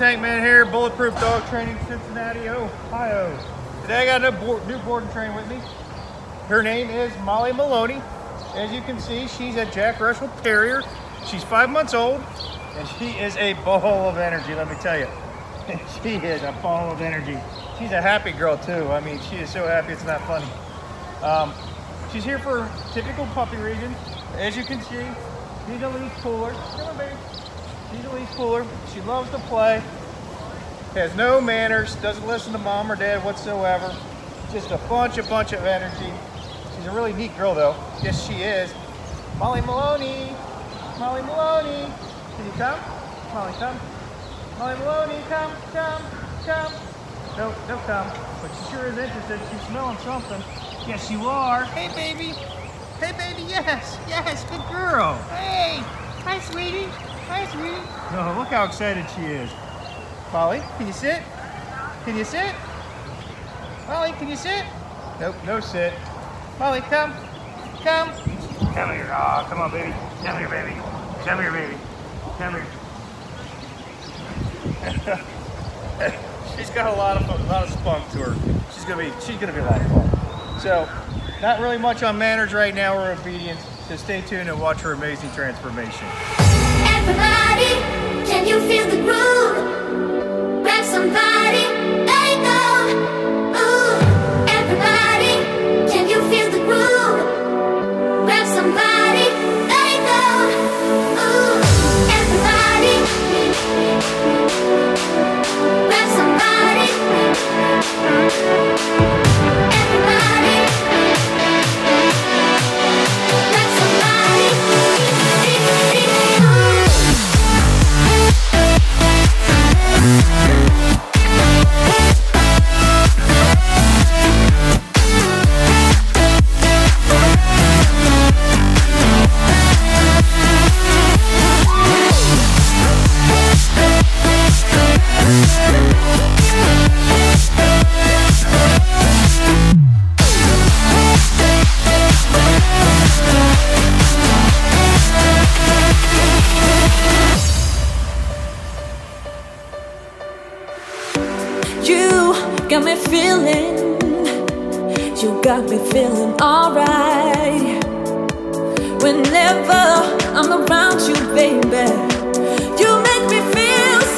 Tank Man here, Bulletproof Dog Training, Cincinnati, Ohio. Today I got a new boarding train with me. Her name is Molly Maloney. As you can see, she's a Jack Russell Terrier. She's 5 months old, and she is a ball of energy, let me tell you. She is a ball of energy. She's a happy girl, too. I mean, she is so happy, it's not funny. She's here for typical puppy region. As you can see, she's a leaf cooler. Come on, baby. She's a leaf cooler. She loves to play, has no manners, doesn't listen to mom or dad whatsoever. Just a bunch of energy. She's a really neat girl, though. Yes, she is. Molly Maloney. Molly Maloney. Can you come? Molly, come. Molly Maloney, come. No, don't come. But she sure is interested. She's smelling something. Yes, you are. Hey, baby. Hey, baby. Yes. Yes. Good girl. Hey. Hi, sweetie. Hi, sweetie. Oh, look how excited she is. Molly, can you sit? Can you sit? Molly, can you sit? Nope, no sit. Molly, come. Come. Come here. Aw, come on, baby. Come here, baby. Come here, baby. Come here. She's got a lot of spunk to her. She's gonna be a lot of fun. So, not really much on manners right now or obedience. So stay tuned and watch her amazing transformation. Everybody, can you feel the groove? Grab somebody, let it go. Ooh. Everybody, can you feel the groove? Grab somebody, let it go. Ooh. Everybody, grab somebody. You got me feeling alright. Whenever I'm around you, baby, you make me feel so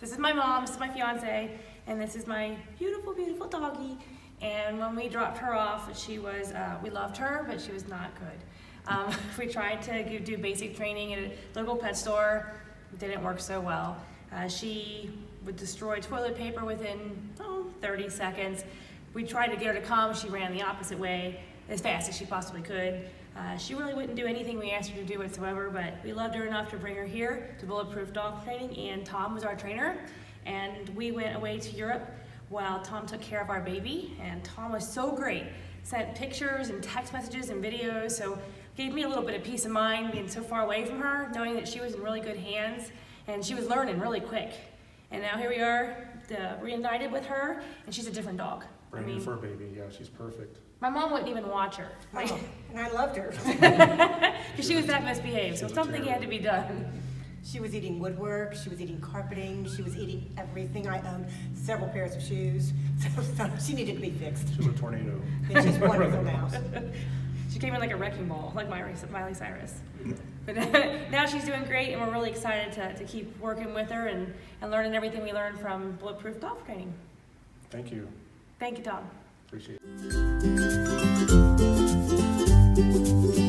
This is my mom, this is my fiance, and this is my beautiful, beautiful doggie. And when we dropped her off, she was, we loved her, but she was not good. We tried to do basic training at a local pet store. It didn't work so well. She would destroy toilet paper within 30 seconds. We tried to get her to calm, she ran the opposite way as fast as she possibly could. She really wouldn't do anything we asked her to do whatsoever, but we loved her enough to bring her here to Bulletproof Dog Training, and Tom was our trainer. And we went away to Europe while Tom took care of our baby, and Tom was so great. Sent pictures and text messages and videos, so gave me a little bit of peace of mind being so far away from her, knowing that she was in really good hands, and she was learning really quick. And now here we are, reunited with her, and she's a different dog. Brand new fur baby, yeah, she's perfect. My mom wouldn't even watch her. Like, oh, and I loved her. Because she was that misbehaved, so something had to be done. She was eating woodwork, she was eating carpeting, she was eating everything I owned, several pairs of shoes. So she needed to be fixed. She was a tornado. And she's wonderful now. She came in like a wrecking ball, like Miley Cyrus. But now she's doing great, and we're really excited to keep working with her and learning everything we learned from Bulletproof Dog Training. Thank you. Thank you, Tom. Appreciate it.